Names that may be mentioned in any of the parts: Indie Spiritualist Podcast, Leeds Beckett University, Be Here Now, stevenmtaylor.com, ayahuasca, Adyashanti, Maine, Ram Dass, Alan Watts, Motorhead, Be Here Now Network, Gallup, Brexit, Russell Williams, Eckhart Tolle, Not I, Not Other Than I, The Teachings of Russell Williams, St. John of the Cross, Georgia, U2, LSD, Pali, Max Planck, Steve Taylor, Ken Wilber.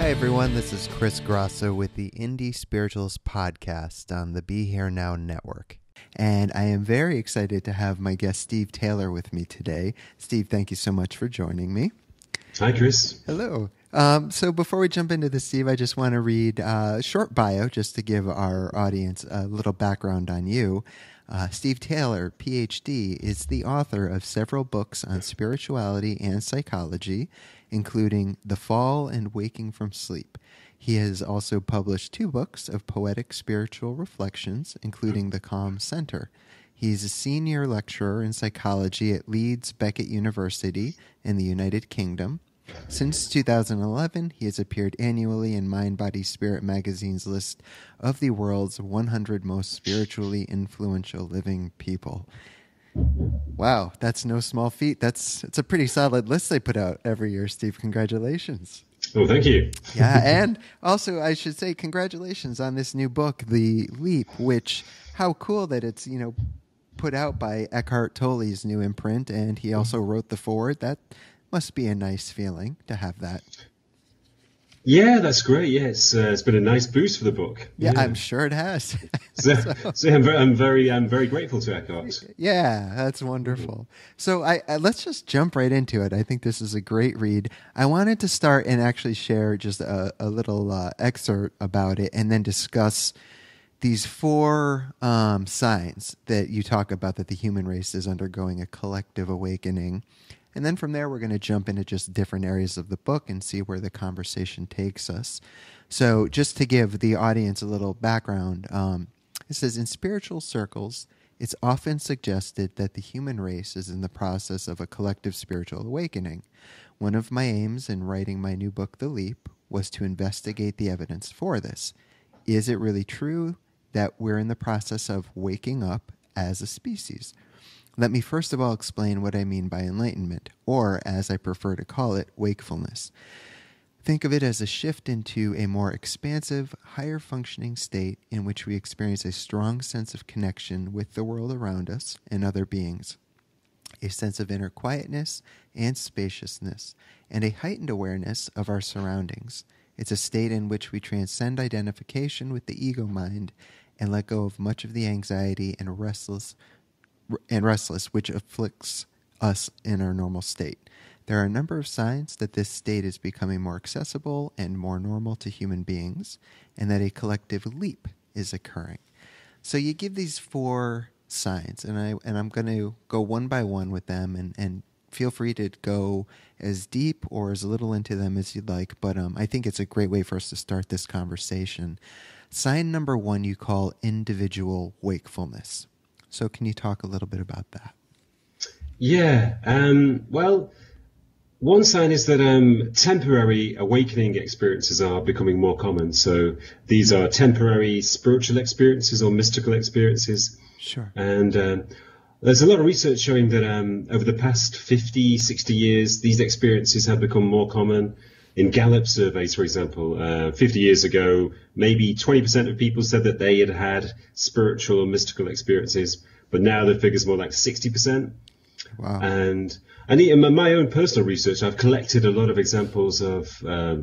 Hi everyone, this is Chris Grosso with the Indie Spiritualist Podcast on the Be Here Now Network. And I am very excited to have my guest Steve Taylor with me today. Steve, thank you so much for joining me. Hi, Chris. Hello. So before we jump into this, Steve, I just want to read a short bio just to give our audience a little background on you. Steve Taylor, Ph.D., is the author of several books on spirituality and psychology, including The Fall and Waking from Sleep. He has also published two books of poetic spiritual reflections, including The Calm Center. He's a senior lecturer in psychology at Leeds Beckett University in the United Kingdom. Since 2011, he has appeared annually in Mind, Body, Spirit magazine's list of the world's 100 most spiritually influential living people. Wow, that's no small feat. It's a pretty solid list they put out every year, Steve. Congratulations. Oh, thank you. Yeah, and also I should say congratulations on this new book, The Leap, which, how cool that it's, you know, put out by Eckhart Tolle's new imprint, and he also wrote the foreword. That must be a nice feeling to have that. Yeah, that's great. Yeah, it's been a nice boost for the book. Yeah, I'm sure it has. So I'm very grateful to Eckhart. Yeah, that's wonderful. So let's just jump right into it. I think this is a great read. I wanted to start and actually share just a little excerpt about it, and then discuss these four signs that you talk about that the human race is undergoing a collective awakening. And then from there, we're going to jump into just different areas of the book and see where the conversation takes us. So just to give the audience a little background, it says, in spiritual circles, it's often suggested that the human race is in the process of a collective spiritual awakening. One of my aims in writing my new book, The Leap, was to investigate the evidence for this. Is it really true that we're in the process of waking up as a species? Let me first of all explain what I mean by enlightenment, or as I prefer to call it, wakefulness. Think of it as a shift into a more expansive, higher functioning state in which we experience a strong sense of connection with the world around us and other beings, a sense of inner quietness and spaciousness, and a heightened awareness of our surroundings. It's a state in which we transcend identification with the ego mind and let go of much of the anxiety and restlessness which afflicts us in our normal state. There are a number of signs that this state is becoming more accessible and more normal to human beings, and that a collective leap is occurring. So you give these four signs, and I'm going to go one by one with them, and feel free to go as deep or as little into them as you'd like, but I think it's a great way for us to start this conversation. Sign number one you call individual wakefulness. So can you talk a little bit about that? Yeah. Well, one sign is that temporary awakening experiences are becoming more common. So these are temporary spiritual experiences or mystical experiences. Sure. And there's a lot of research showing that over the past 50, 60 years, these experiences have become more common. In Gallup surveys, for example, 50 years ago, maybe 20% of people said that they had had spiritual or mystical experiences, but now the figure's more like 60%. Wow. And in my own personal research, I've collected a lot of examples of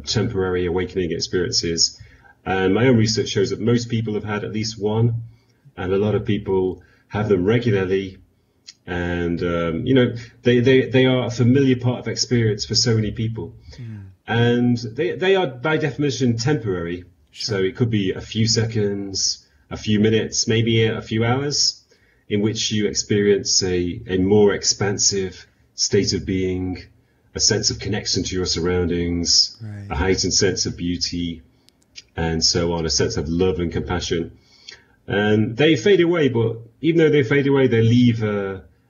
temporary awakening experiences. And my own research shows that most people have had at least one, and a lot of people have them regularly. And, you know, they are a familiar part of experience for so many people. Yeah. And they are, by definition, temporary. Sure. So it could be a few seconds, a few minutes, maybe a few hours in which you experience a more expansive state of being, a sense of connection to your surroundings, right, a heightened sense of beauty, and so on, a sense of love and compassion. And they fade away, but even though they fade away, they leave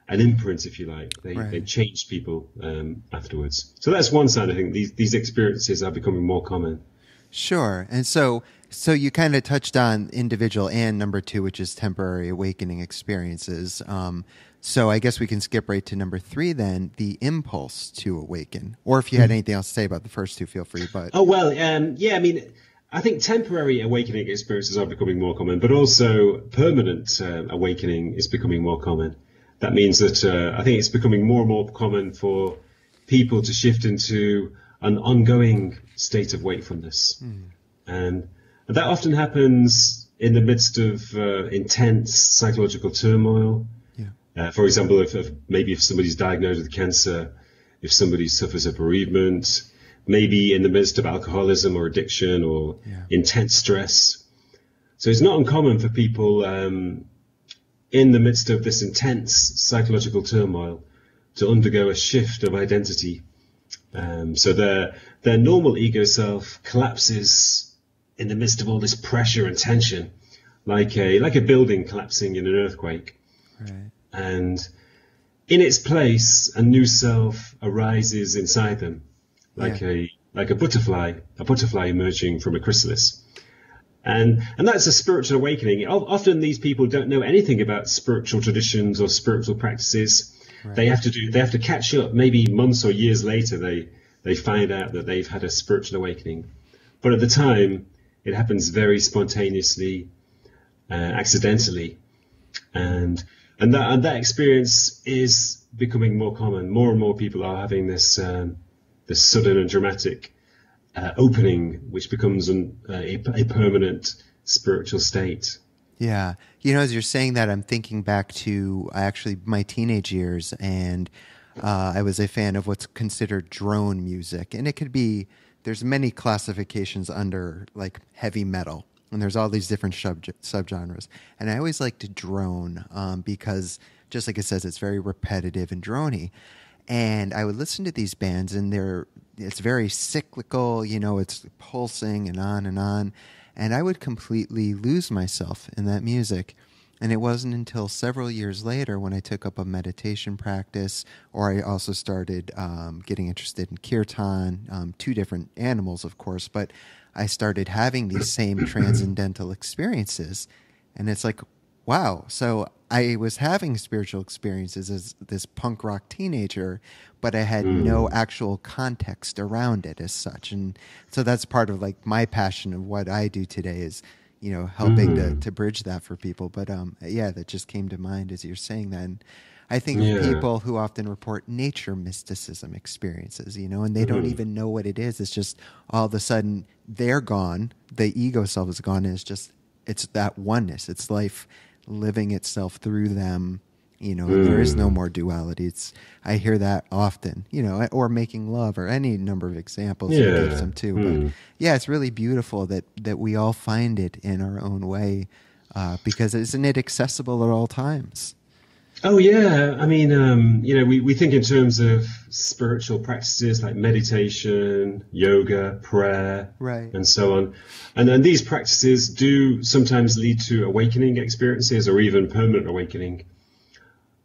an imprint, if you like. They change people afterwards. So that's one side. I think these experiences are becoming more common. Sure. And so you kind of touched on individual and number two, which is temporary awakening experiences. So I guess we can skip right to number three then, the impulse to awaken. Or if you had anything else to say about the first two, feel free. But yeah, I mean, I think temporary awakening experiences are becoming more common, but also permanent awakening is becoming more common. That means that I think it's becoming more and more common for people to shift into an ongoing state of wakefulness. Mm. And that often happens in the midst of intense psychological turmoil. Yeah. For example, if somebody's diagnosed with cancer, if somebody suffers a bereavement, maybe in the midst of alcoholism or addiction or intense stress. So it's not uncommon for people in the midst of this intense psychological turmoil to undergo a shift of identity. So their normal ego self collapses in the midst of all this pressure and tension, like a building collapsing in an earthquake. Right. And in its place, a new self arises inside them, like a butterfly emerging from a chrysalis. And that's a spiritual awakening. Often these people don't know anything about spiritual traditions or spiritual practices. Right. They have to catch up. Maybe months or years later, they find out that they've had a spiritual awakening. But at the time, it happens very spontaneously, accidentally, and that experience is becoming more common. More and more people are having this this sudden and dramatic opening, which becomes a permanent spiritual state. Yeah. You know, as you're saying that, I'm thinking back to actually my teenage years, and I was a fan of what's considered drone music. And it could be, there's many classifications under like heavy metal, and there's all these different subgenres. And I always liked to drone because, just like it says, it's very repetitive and drony. And I would listen to these bands, and it's very cyclical, you know, it's pulsing and on and on. And I would completely lose myself in that music. And it wasn't until several years later when I took up a meditation practice, or I also started getting interested in kirtan, two different animals, of course, but I started having these same transcendental experiences. And it's like, wow, so I was having spiritual experiences as this punk rock teenager, but I had no actual context around it as such. And so that's part of like my passion of what I do today is, you know, helping to bridge that for people. But yeah, that just came to mind as you're saying that. And I think people who often report nature mysticism experiences, you know, and they don't even know what it is. It's just all of a sudden they're gone. The ego self is gone. And it's just, it's that oneness. It's life living itself through them, you know. There is no more duality. It's, I hear that often, you know, or making love, or any number of examples you give them too. But yeah, it's really beautiful that we all find it in our own way, because isn't it accessible at all times? Oh yeah, I mean, you know, we think in terms of spiritual practices like meditation, yoga, prayer, and so on, and then these practices do sometimes lead to awakening experiences or even permanent awakening.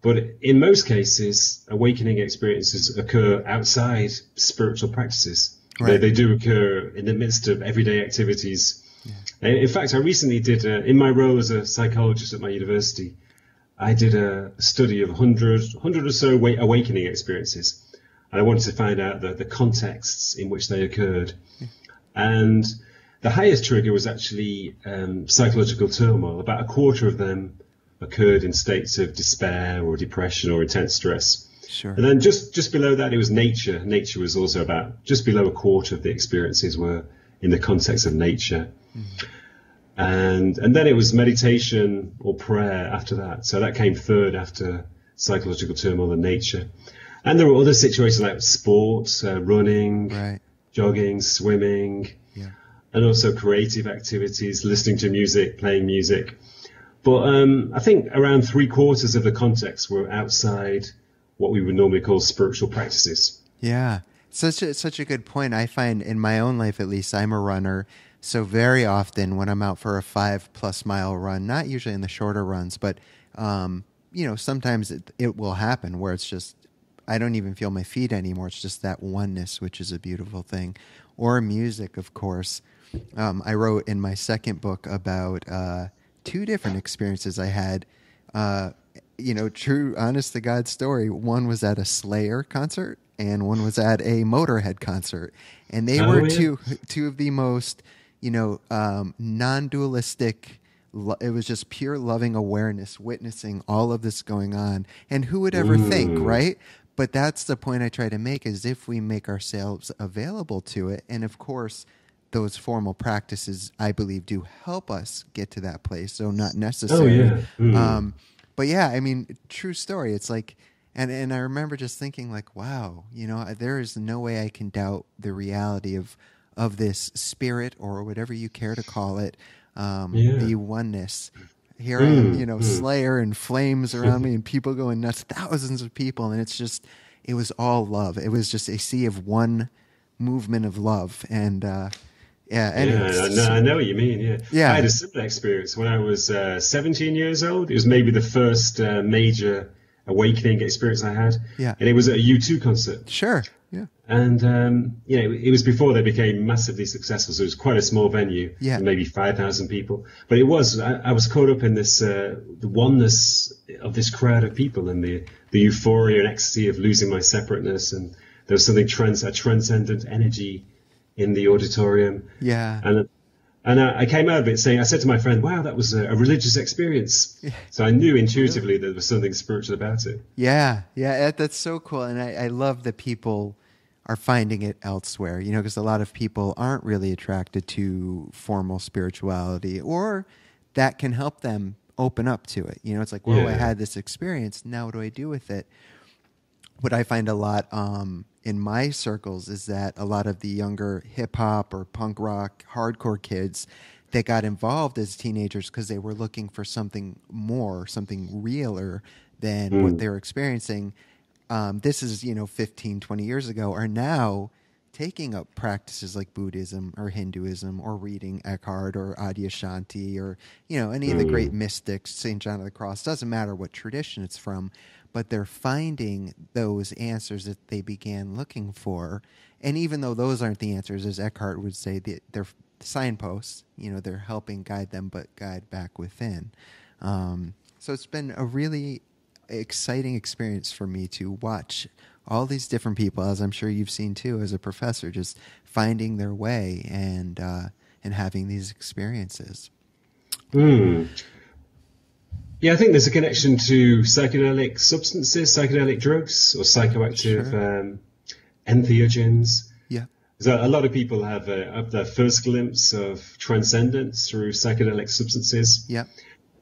But in most cases, awakening experiences occur outside spiritual practices. Right. They do occur in the midst of everyday activities. Yeah. And in fact, I recently did in my role as a psychologist at my university, I did a study of 100 or so awakening experiences, and I wanted to find out the contexts in which they occurred. Yeah. And the highest trigger was actually psychological turmoil. About a quarter of them occurred in states of despair or depression or intense stress. Sure. And then just below that, it was nature. Nature was also about, just below a quarter of the experiences were in the context of nature. Mm-hmm. And then it was meditation or prayer after that. So that came third after psychological turmoil and nature. And there were other situations like sports, running, jogging, swimming, and also creative activities, listening to music, playing music. But I think around three-quarters of the context were outside what we would normally call spiritual practices. Yeah, such a good point. I find in my own life, at least, I'm a runner. So very often when I'm out for a 5+ mile run, not usually in the shorter runs, but, you know, sometimes it will happen where it's just, I don't even feel my feet anymore. It's just that oneness, which is a beautiful thing. Or music, of course. I wrote in my second book about two different experiences I had, you know, true, honest to God story. One was at a Slayer concert and one was at a Motorhead concert. And they were two of the most, you know, non-dualistic, it was just pure loving awareness, witnessing all of this going on. And who would ever think, right? But that's the point I try to make, is if we make ourselves available to it, and of course, those formal practices, I believe, do help us get to that place, so not necessarily. Oh, yeah. Mm. But yeah, I mean, true story. It's like, and I remember just thinking like, wow, you know, there is no way I can doubt the reality of this spirit or whatever you care to call it, the oneness. Here I am, you know, Slayer and flames around me and people going nuts, thousands of people. And it's just, it was all love. It was just a sea of one movement of love. And I know what you mean. Yeah. I had a similar experience when I was 17 years old. It was maybe the first major awakening experience I had. Yeah. And it was at a U2 concert. Sure. Yeah. And, you know, it was before they became massively successful. So it was quite a small venue, maybe 5,000 people. But it was, I was caught up in this, the oneness of this crowd of people and the euphoria and ecstasy of losing my separateness. And there was something a transcendent energy in the auditorium. Yeah. And I came out of it saying, I said to my friend, wow, that was a religious experience. Yeah. So I knew intuitively there was something spiritual about it. Yeah. Yeah. That's so cool. And I love that people are finding it elsewhere, you know, because a lot of people aren't really attracted to formal spirituality, or that can help them open up to it. You know, it's like, whoa, I had this experience. Now what do I do with it? What I find a lot in my circles is that a lot of the younger hip hop or punk rock, hardcore kids that got involved as teenagers because they were looking for something more, something realer than what they were experiencing. This is, you know, 15, 20 years ago, are now taking up practices like Buddhism or Hinduism or reading Eckhart or Adyashanti or, you know, any of the great mystics, St. John of the Cross, doesn't matter what tradition it's from, but they're finding those answers that they began looking for. And even though those aren't the answers, as Eckhart would say, they're signposts, you know, they're helping guide them, but guide back within. So it's been a really exciting experience for me to watch all these different people, as I'm sure you've seen too as a professor, just finding their way and having these experiences. Yeah, I think there's a connection to psychedelic substances, psychedelic drugs, or psychoactive entheogens. Yeah. So a lot of people have their first glimpse of transcendence through psychedelic substances. Yeah.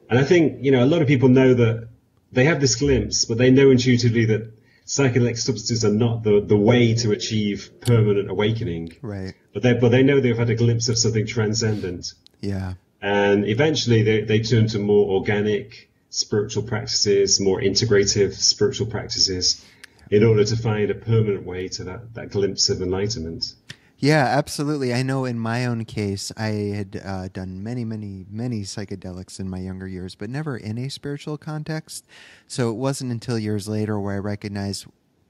And I think, you know, a lot of people know that they have this glimpse, but they know intuitively that psychedelic substances are not the way to achieve permanent awakening. Right. But they know they've had a glimpse of something transcendent. Yeah. And eventually they turn to more organic spiritual practices, more integrative spiritual practices, in order to find a permanent way to that glimpse of enlightenment. Yeah, absolutely. I know in my own case, I had done many, many, many psychedelics in my younger years, but never in a spiritual context. So it wasn't until years later where I recognized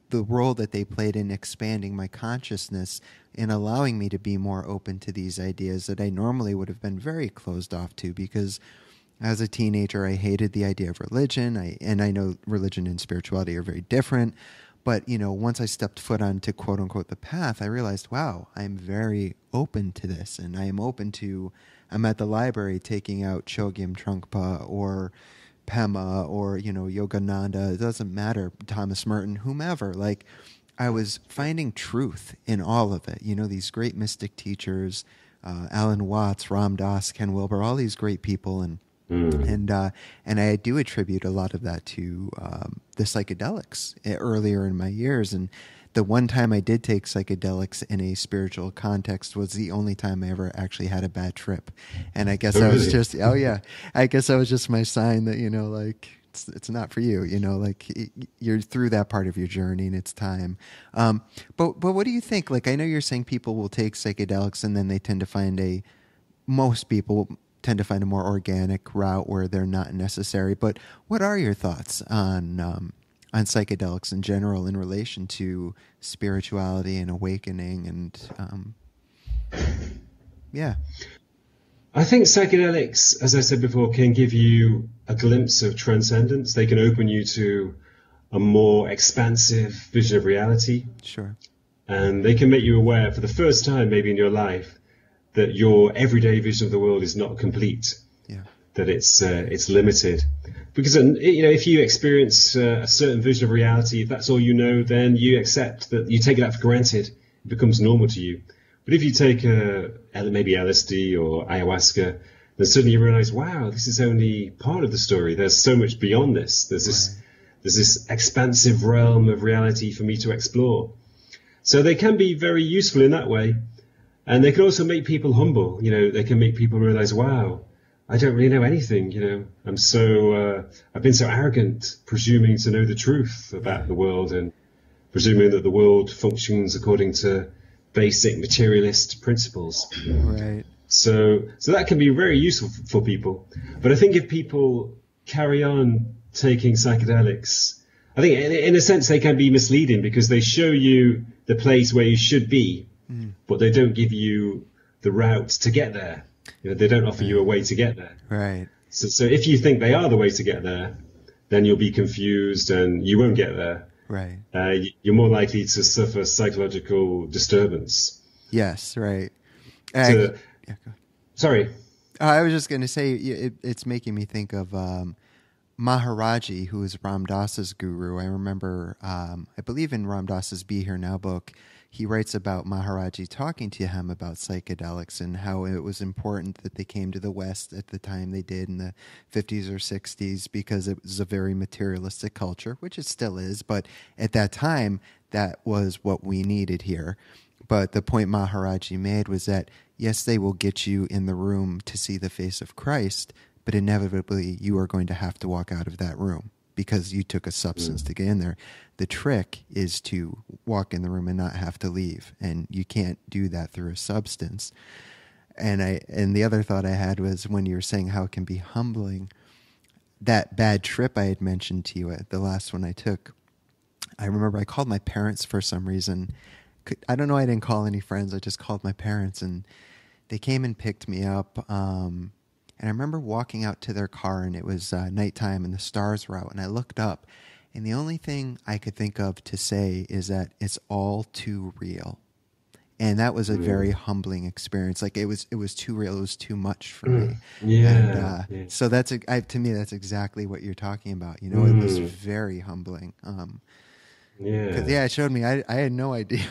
the role that they played in expanding my consciousness and allowing me to be more open to these ideas that I normally would have been very closed off to, because as a teenager, I hated the idea of religion. And I know religion and spirituality are very different. But, you know, once I stepped foot onto, quote unquote, the path, I realized, wow, I'm very open to this. And I am open to, I'm at the library taking out Chogyam Trungpa or Pema or, you know, Yogananda. It doesn't matter, Thomas Merton, whomever. Like, I was finding truth in all of it. You know, these great mystic teachers, Alan Watts, Ram Dass, Ken Wilber, all these great people. And I do attribute a lot of that to the psychedelics earlier in my years. And the one time I did take psychedelics in a spiritual context was the only time I ever actually had a bad trip. And I guess I was just, I guess I was just my sign that, you know, like, it's not for you, you know, like you're through that part of your journey and it's time. But what do you think? Like, I know you're saying people will take psychedelics and then they tend to find most people tend to find a more organic route where they're not necessary. But what are your thoughts on psychedelics in general in relation to spirituality and awakening? And I think psychedelics, as I said before, can give you a glimpse of transcendence. They can open you to a more expansive vision of reality. Sure. And they can make you aware for the first time, maybe in your life, that your everyday vision of the world is not complete, that it's limited. Because, you know, if you experience a certain vision of reality, if that's all you know, then you accept that, you take that for granted. It becomes normal to you. But if you take maybe LSD or ayahuasca, then suddenly you realize, wow, this is only part of the story. There's so much beyond this. There's this expansive realm of reality for me to explore. So they can be very useful in that way. And they can also make people humble. You know, they can make people realize, wow, I don't really know anything. You know, I'm so I've been so arrogant, presuming to know the truth about the world and presuming that the world functions according to basic materialist principles. Right. So that can be very useful for people. But I think if people carry on taking psychedelics, I think in a sense they can be misleading because they show you the place where you should be, but they don't give you the route to get there. You know, they don't offer you a way to get there. Right. So if you think they are the way to get there, then you'll be confused and you won't get there. Right. You're more likely to suffer psychological disturbance. Yes, right. So, yeah, sorry. I was just going to say, it's making me think of Maharaji, who is Ram Dass's guru. I remember, I believe in Ram Dass's Be Here Now book, he writes about Maharaji talking to him about psychedelics and how it was important that they came to the West at the time they did in the 50s or 60s because it was a very materialistic culture, which it still is. But at that time, that was what we needed here. But the point Maharaji made was that, yes, they will get you in the room to see the face of Christ, but inevitably you are going to have to walk out of that room, because you took a substance to get in there. The trick is to walk in the room and not have to leave. And you can't do that through a substance. And the other thought I had was when you were saying how it can be humbling, that bad trip I had mentioned to you, the last one I took, I remember I called my parents for some reason. I don't know, I didn't call any friends. I just called my parents and they came and picked me up. And I remember walking out to their car, and it was nighttime, and the stars were out, and I looked up, and the only thing I could think of to say is that it's all too real. And that was a very humbling experience. Like it was too real. It was too much for me. Yeah. And, so that's to me, that's exactly what you're talking about. You know, it was very humbling. Yeah, it showed me I had no idea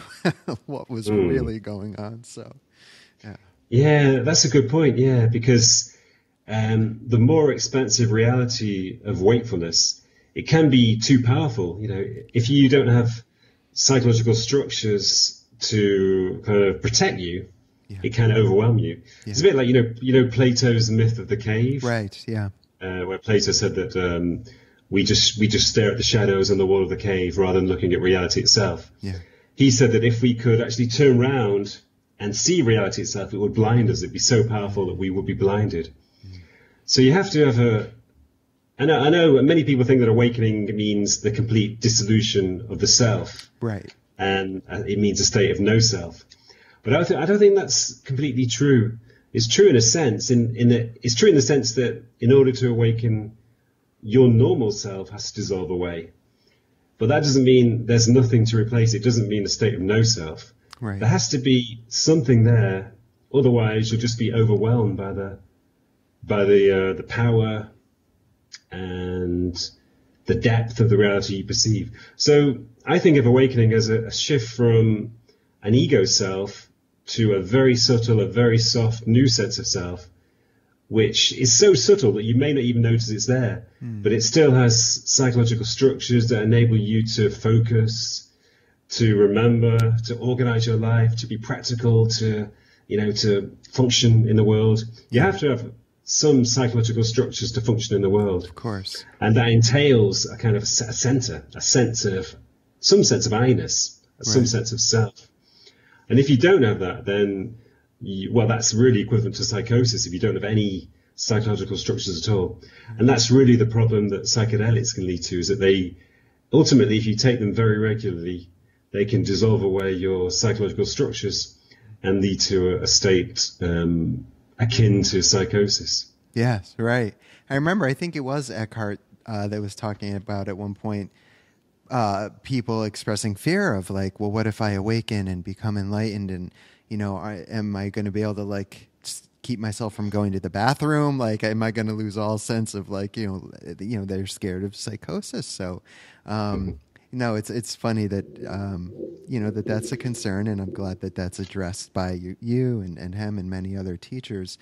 what was really going on. So, yeah, that's a good point. Yeah, because the more expansive reality of wakefulness, it can be too powerful. You know, if you don't have psychological structures to kind of protect you, it can overwhelm you. Yeah. It's a bit like, you know, Plato's myth of the cave, right? Yeah, where Plato said that we just stare at the shadows on the wall of the cave rather than looking at reality itself. Yeah, he said that if we could actually turn around and see reality itself, it would blind us. It'd be so powerful that we would be blinded. So you have to have I know many people think that awakening means the complete dissolution of the self. Right. And it means a state of no self. But I don't think that's completely true. It's true in a sense. It's true in the sense that in order to awaken, your normal self has to dissolve away. But that doesn't mean there's nothing to replace. It doesn't mean a state of no self. Right. There has to be something there. Otherwise, you'll just be overwhelmed by the power and the depth of the reality you perceive. So I think of awakening as a shift from an ego self to a very subtle, a very soft new sense of self, which is so subtle that you may not even notice it's there, but it still has psychological structures that enable you to focus, to remember, to organize your life, to be practical, to function in the world. You have to have some psychological structures to function in the world, of course, and that entails a kind of sense of I-ness, some sense of self. And if you don't have that, then that's really equivalent to psychosis. If you don't have any psychological structures at all, and that's really the problem that psychedelics can lead to, is that they ultimately, if you take them very regularly, they can dissolve away your psychological structures and lead to a state akin to psychosis. Yes, right. I remember, I think it was Eckhart that was talking about at one point people expressing fear of, like, well, what if I awaken and become enlightened, and, you know, am I going to be able to, like, keep myself from going to the bathroom? Like, am I going to lose all sense of, like, you know, they're scared of psychosis. So, no, it's funny that, you know, that's a concern, and I'm glad that that's addressed by you and him and many other teachers.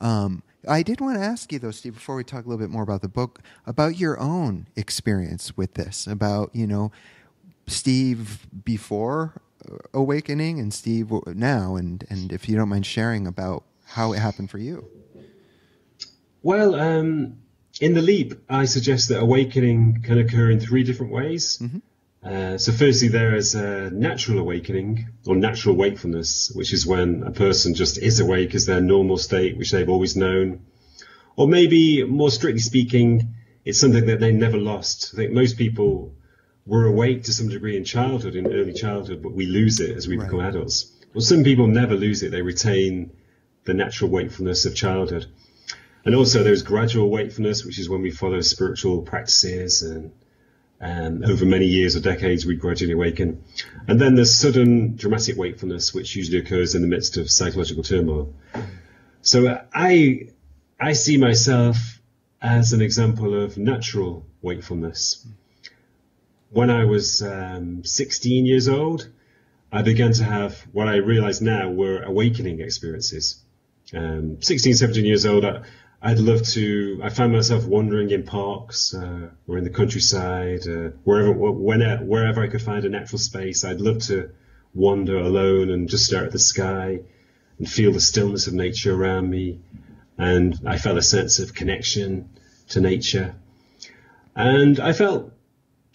I did want to ask you, though, Steve, before we talk a little bit more about the book, about your own experience with this, about, you know, Steve before awakening and Steve now, and if you don't mind sharing about how it happened for you. Well, in The Leap, I suggest that awakening can occur in three different ways. Mm-hmm. So firstly, there is a natural awakening or natural wakefulness, which is when a person just is awake as their normal state, which they've always known. Or maybe, more strictly speaking, it's something that they never lost. I think most people were awake to some degree in childhood, in early childhood, but we lose it as we become adults. Well, some people never lose it. They retain the natural wakefulness of childhood. And also there's gradual wakefulness, which is when we follow spiritual practices and over many years or decades, we gradually awaken. And then there's sudden dramatic wakefulness, which usually occurs in the midst of psychological turmoil. So I see myself as an example of natural wakefulness. When I was 16 years old, I began to have what I realize now were awakening experiences. 16, 17 years old, I found myself wandering in parks or in the countryside, wherever I could find a natural space. I'd love to wander alone and just stare at the sky and feel the stillness of nature around me. And I felt a sense of connection to nature. And I felt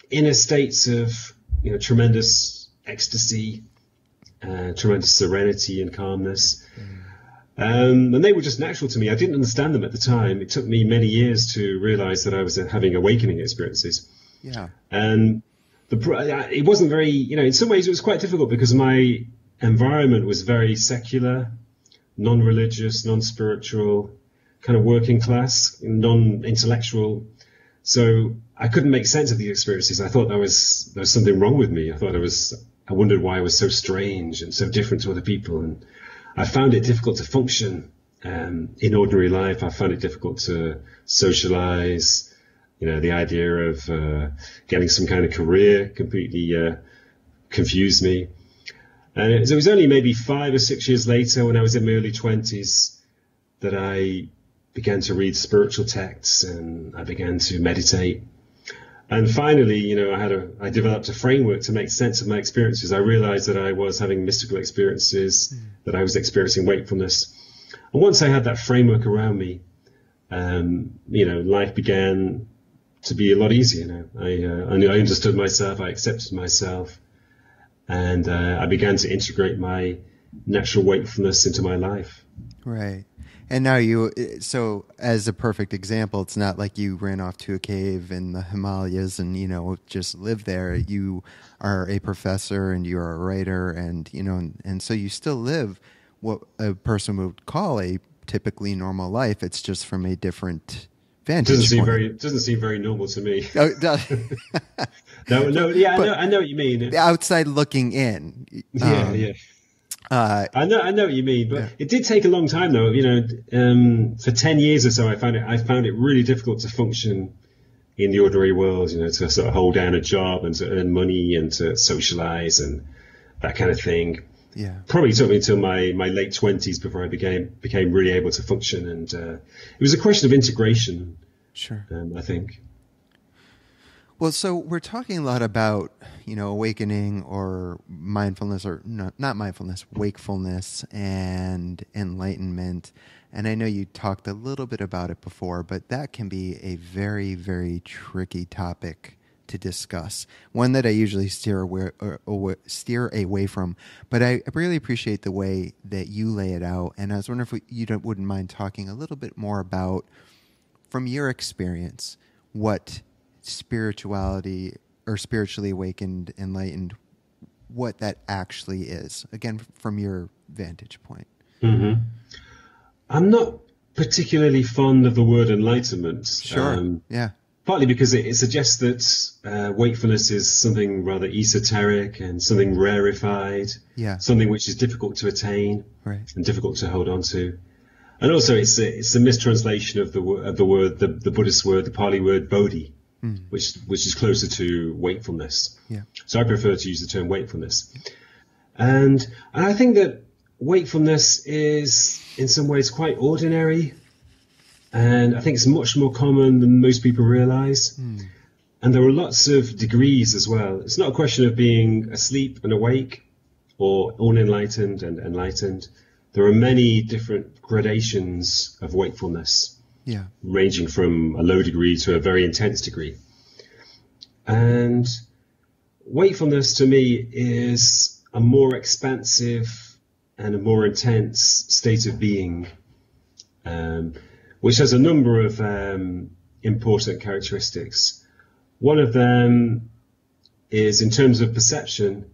inner states of, you know, tremendous ecstasy, tremendous serenity and calmness. And they were just natural to me. I didn't understand them at the time. It took me many years to realize that I was having awakening experiences. Yeah. And it wasn't very, you know, in some ways it was quite difficult because my environment was very secular, non-religious, non-spiritual, kind of working class, non-intellectual. So I couldn't make sense of these experiences. I thought there was something wrong with me. I wondered why I was so strange and so different to other people, and I found it difficult to function in ordinary life. I found it difficult to socialize. You know, the idea of getting some kind of career completely confused me. And it was only maybe 5 or 6 years later, when I was in my early 20s, that I began to read spiritual texts and I began to meditate. And finally, you know, I developed a framework to make sense of my experiences. I realized that I was having mystical experiences, that I was experiencing wakefulness. And once I had that framework around me, you know, life began to be a lot easier. You know, I understood myself, I accepted myself, and I began to integrate my natural wakefulness into my life. Right. And now so as a perfect example, it's not like you ran off to a cave in the Himalayas and, you know, just lived there. You are a professor and you're a writer and, you know, and so you still live what a person would call a typically normal life. It's just from a different vantage point. Doesn't seem very normal to me. Oh, no, yeah, I know what you mean. Outside looking in. Yeah. I know what you mean, but it did take a long time, though. You know, for 10 years or so, I found it really difficult to function in the ordinary world. You know, to sort of hold down a job and to earn money and to socialize and that kind of thing. Yeah, probably took me until my late 20s before I became really able to function. And it was a question of integration. Sure, I think. Well, so we're talking a lot about, you know, awakening or mindfulness, or not mindfulness, wakefulness and enlightenment. And I know you talked a little bit about it before, but that can be a very, very tricky topic to discuss. One that I usually steer away from, but I really appreciate the way that you lay it out. And I was wondering if you wouldn't mind talking a little bit more about, from your experience, what spirituality or spiritually awakened, enlightened, what that actually is, again, from your vantage point. Mm-hmm. I'm not particularly fond of the word enlightenment. Sure. Partly because it suggests that wakefulness is something rather esoteric and something rarefied, something which is difficult to attain and difficult to hold on to. And also, it's a mistranslation of the word, the Buddhist word, the Pali word bodhi, which is closer to wakefulness. Yeah. So I prefer to use the term wakefulness. And I think that wakefulness is in some ways quite ordinary, and I think it's much more common than most people realize. Mm. And there are lots of degrees as well. It's not a question of being asleep and awake, or unenlightened and enlightened. There are many different gradations of wakefulness, yeah, ranging from a low degree to a very intense degree. And wakefulness to me is a more expansive and a more intense state of being, which has a number of important characteristics. One of them is, in terms of perception,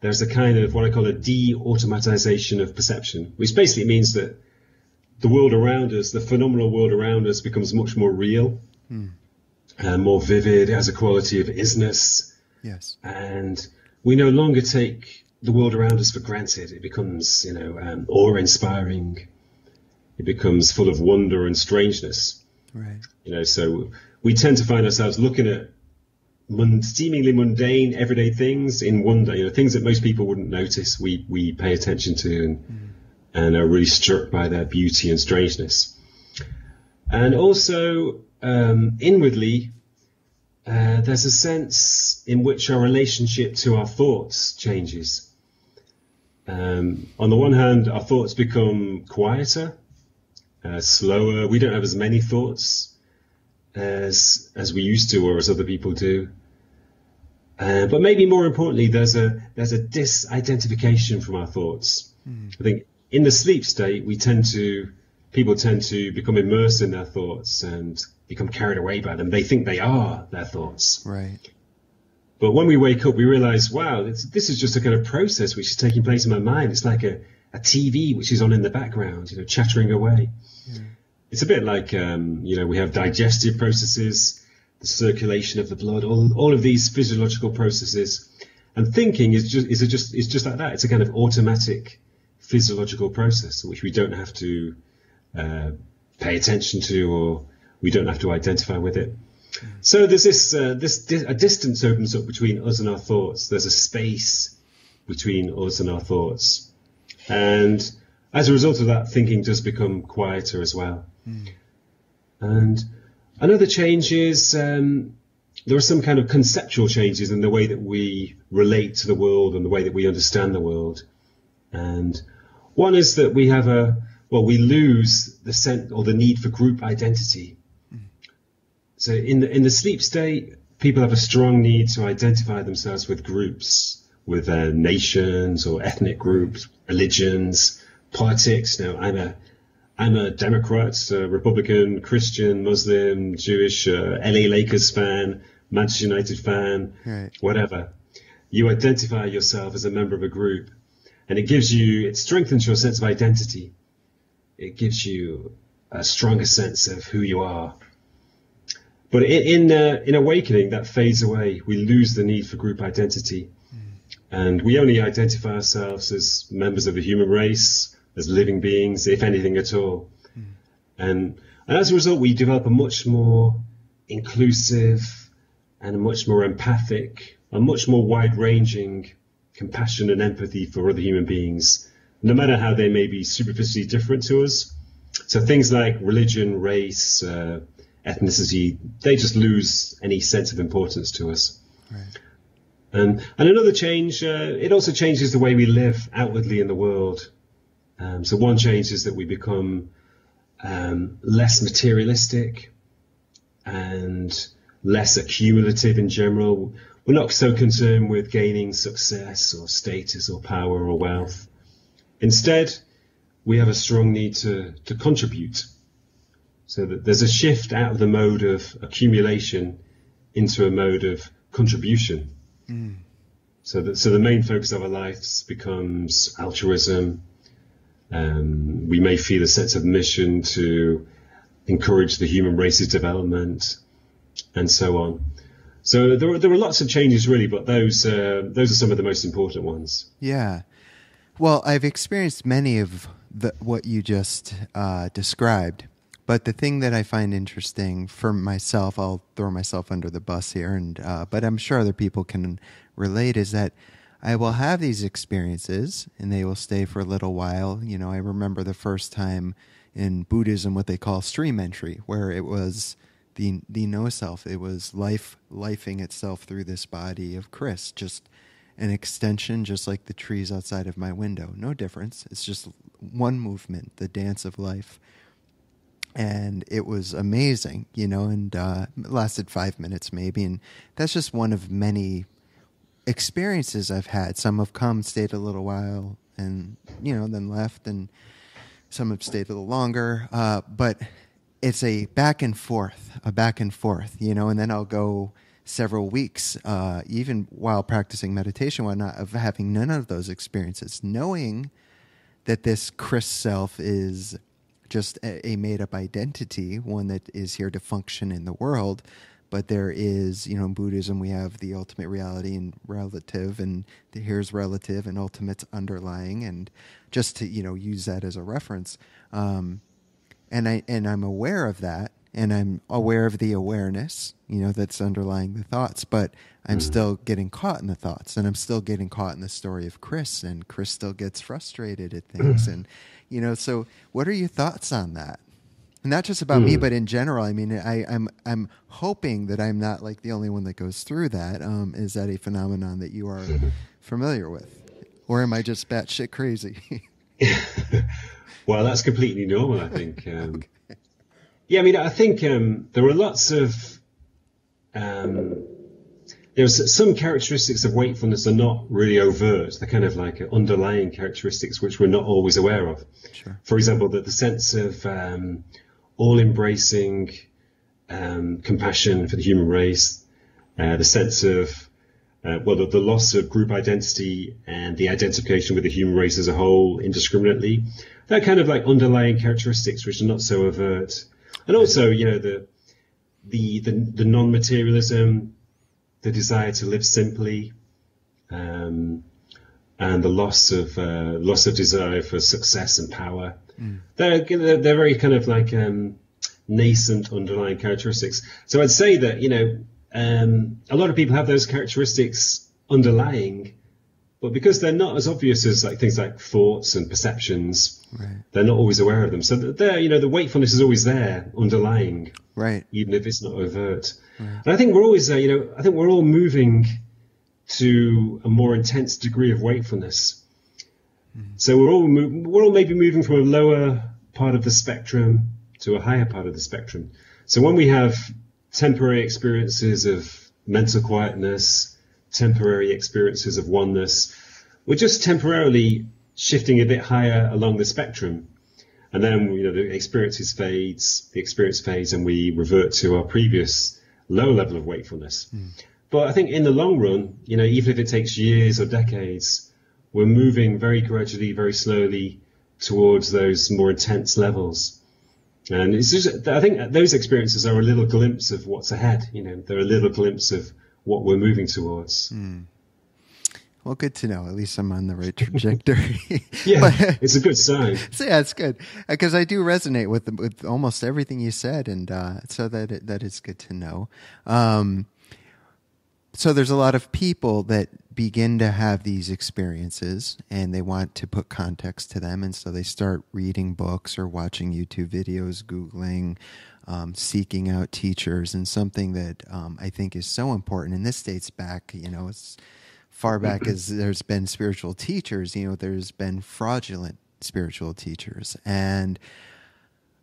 there's a kind of what I call a de-automatization of perception, which basically means that the world around us, the phenomenal world around us, becomes much more real, and more vivid. It has a quality of isness. Yes. And we no longer take the world around us for granted. It becomes, you know, awe-inspiring. It becomes full of wonder and strangeness. Right. You know, so we tend to find ourselves looking at seemingly mundane, everyday things in wonder. You know, things that most people wouldn't notice, we pay attention to and are really struck by their beauty and strangeness. And also, inwardly, there's a sense in which our relationship to our thoughts changes. On the one hand, our thoughts become quieter, slower. We don't have as many thoughts as we used to, or as other people do. But maybe more importantly, there's a disidentification from our thoughts. I think in the sleep state, people tend to become immersed in their thoughts and become carried away by them. They think they are their thoughts. Right. But when we wake up, we realize, wow, this is just a kind of process which is taking place in my mind. It's like a TV which is on in the background, you know, chattering away. Yeah. It's a bit like, you know, we have digestive processes, the circulation of the blood, all of these physiological processes, and thinking is just like that. It's a kind of automatic physiological process which we don't have to pay attention to, or we don't have to identify with it. So there's a distance opens up between us and our thoughts. There's a space between us and our thoughts, and as a result of that, thinking does become quieter as well. And another change is there are some kind of conceptual changes in the way that we relate to the world and the way that we understand the world. And one is that we have we lose the sense or the need for group identity. So in the sleep state, people have a strong need to identify themselves with groups, with nations or ethnic groups, religions, politics. Now I'm a Democrat, Republican, Christian, Muslim, Jewish, LA Lakers fan, Manchester United fan, right, whatever. You identify yourself as a member of a group, and it strengthens your sense of identity. It gives you a stronger sense of who you are. But in awakening, that fades away. We lose the need for group identity, and we only identify ourselves as members of the human race, as living beings, if anything at all. And as a result, we develop a much more inclusive and a much more empathic, a much more wide-ranging compassion and empathy for other human beings, no matter how they may be superficially different to us. So things like religion, race, ethnicity, they just lose any sense of importance to us. Right. And another change, it also changes the way we live outwardly in the world. So one change is that we become less materialistic and less accumulative in general. We're not so concerned with gaining success or status or power or wealth. Instead, we have a strong need to contribute. So that there's a shift out of the mode of accumulation into a mode of contribution. So the main focus of our lives becomes altruism. We may feel a sense of mission to encourage the human race's development, and so on. So there are lots of changes, really, but those are some of the most important ones. Yeah. Well, I've experienced many of what you just described. But the thing that I find interesting for myself, I'll throw myself under the bus here, and but I'm sure other people can relate, is that I will have these experiences and they will stay for a little while. You know, I remember the first time in Buddhism what they call stream entry, where it was the no-self. It was lifing itself through this body of Chris, just an extension, just like the trees outside of my window. No difference. It's just one movement, the dance of life. And it was amazing, you know, and it lasted 5 minutes maybe. And that's just one of many experiences I've had. Some have come, stayed a little while, and, you know, then left, and some have stayed a little longer. But it's a back and forth, you know, and then I'll go several weeks, even while practicing meditation, whatnot, of having none of those experiences, knowing that this Chris self is just a made-up identity, one that is here to function in the world. But there is, you know, in Buddhism, we have the ultimate reality and relative, and the here's relative and ultimate's underlying, and just to, you know, use that as a reference. And I'm aware of that, and I'm aware of the awareness, you know, that's underlying the thoughts, but I'm still getting caught in the thoughts, and I'm still getting caught in the story of Chris, and Chris still gets frustrated at things. And, you know, so what are your thoughts on that? And not just about me, but in general. I mean, I'm hoping that I'm not like the only one that goes through that. Is that a phenomenon that you are familiar with? Or am I just batshit crazy? Well, that's completely normal, I think. Okay. Yeah, I mean, I think there are lots of... there's some characteristics of wakefulness are not really overt. They're kind of like underlying characteristics which we're not always aware of. Sure. For example, the sense of... all-embracing compassion for the human race, the sense of, the loss of group identity and the identification with the human race as a whole indiscriminately. That kind of like underlying characteristics which are not so overt. And also, you know, the non-materialism, the desire to live simply, and the loss of desire for success and power. They're very kind of like nascent underlying characteristics. So I'd say that, you know, a lot of people have those characteristics underlying, but because they're not as obvious as like things like thoughts and perceptions, right, they're not always aware of them. So they're, you know, the wakefulness is always there underlying, right, even if it's not overt. Right. And I think we're always, you know, I think we're all moving to a more intense degree of wakefulness. So we're all maybe moving from a lower part of the spectrum to a higher part of the spectrum. So when we have temporary experiences of mental quietness, temporary experiences of oneness, we're just temporarily shifting a bit higher along the spectrum. And then, you know, the experience fades, and we revert to our previous low level of wakefulness. But I think in the long run, you know, even if it takes years or decades, we're moving very gradually, very slowly towards those more intense levels. And it's just, I think those experiences are a little glimpse of what's ahead. You know, they're a little glimpse of what we're moving towards. Well, good to know. At least I'm on the right trajectory. Yeah, but it's a good sign. So yeah, it's good. Because I do resonate with almost everything you said. And so that is good to know. So there's a lot of people that begin to have these experiences and they want to put context to them. And so they start reading books or watching YouTube videos, Googling, seeking out teachers. And something that I think is so important, and this dates back, you know, as far back as there's been spiritual teachers, you know, there's been fraudulent spiritual teachers. And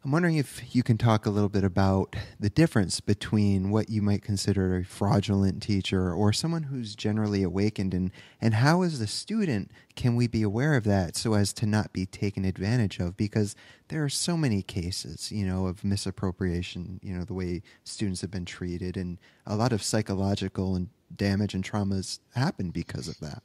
I'm wondering if you can talk a little bit about the difference between what you might consider a fraudulent teacher or someone who's generally awakened, and how as a student can we be aware of that so as to not be taken advantage of? Because there are so many cases, you know, of misappropriation, you know, the way students have been treated, and a lot of psychological and damage and traumas happen because of that.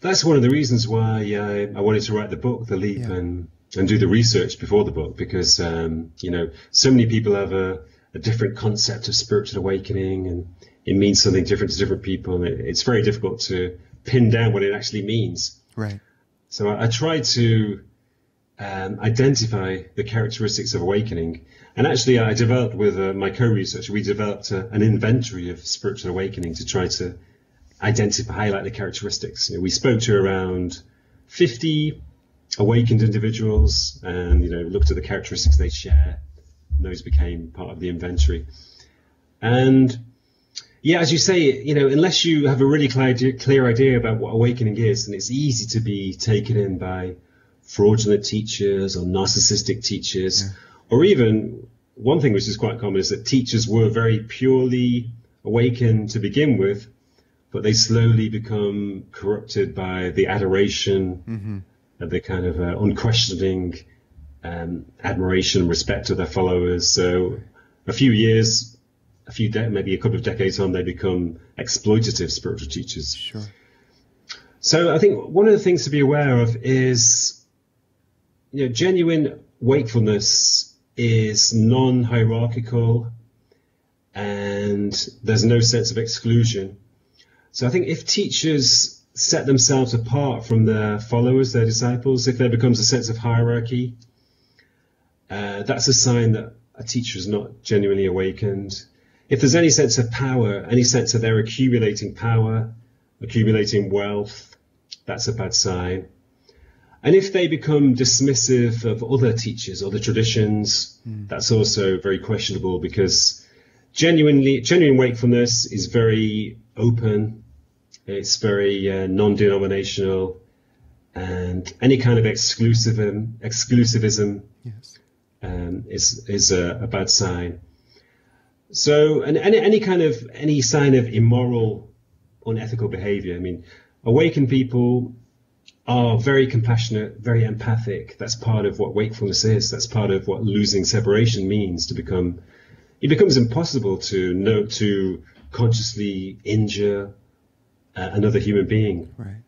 That's one of the reasons why I wanted to write the book, The Leap, and do the research before the book, because, you know, so many people have a different concept of spiritual awakening, and it means something different to different people. It's very difficult to pin down what it actually means. Right. So I try to identify the characteristics of awakening. And actually, I developed with my co-researcher, we developed an inventory of spiritual awakening to try to identify, highlight the characteristics. You know, we spoke to around 50 awakened individuals and, you know, looked at the characteristics they share. And those became part of the inventory. And yeah, as you say, you know, unless you have a really clear idea about what awakening is, and it's easy to be taken in by fraudulent teachers or narcissistic teachers, or even one thing which is quite common is that teachers were very purely awakened to begin with, but they slowly become corrupted by the adoration and the kind of unquestioning admiration and respect of their followers. So a few years, maybe a couple of decades on, they become exploitative spiritual teachers. Sure. So I think one of the things to be aware of is, you know, genuine wakefulness is non-hierarchical and there's no sense of exclusion. So I think if teachers set themselves apart from their followers, their disciples, if there becomes a sense of hierarchy, that's a sign that a teacher is not genuinely awakened. If there's any sense of power, any sense that they're accumulating power, accumulating wealth, that's a bad sign. And if they become dismissive of other teachers, other traditions, that's also very questionable, because genuine wakefulness is very open, it's very non-denominational, and any kind of exclusivism is a bad sign. So, and any sign of immoral, unethical behavior. I mean, awakened people are very compassionate, very empathic. That's part of what wakefulness is. That's part of what losing separation means. To become, it becomes impossible to consciously injure another human being. Right.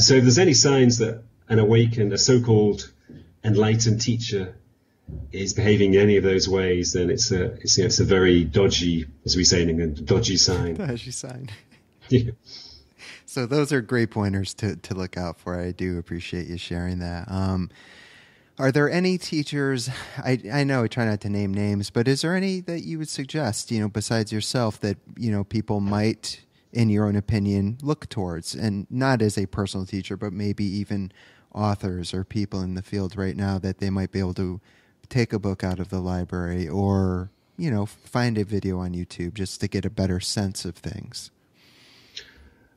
So if there's any signs that an awakened, a so-called enlightened teacher is behaving in any of those ways, then it's a very dodgy, as we say in England, dodgy sign. Dodgy sign. Yeah. So those are great pointers to look out for. I do appreciate you sharing that. Are there any teachers, I know I try not to name names, but is there any that you would suggest, you know, besides yourself, that, you know, people might, in your own opinion, look towards, and not as a personal teacher, but maybe even authors or people in the field right now that they might be able to take a book out of the library or, you know, find a video on YouTube just to get a better sense of things?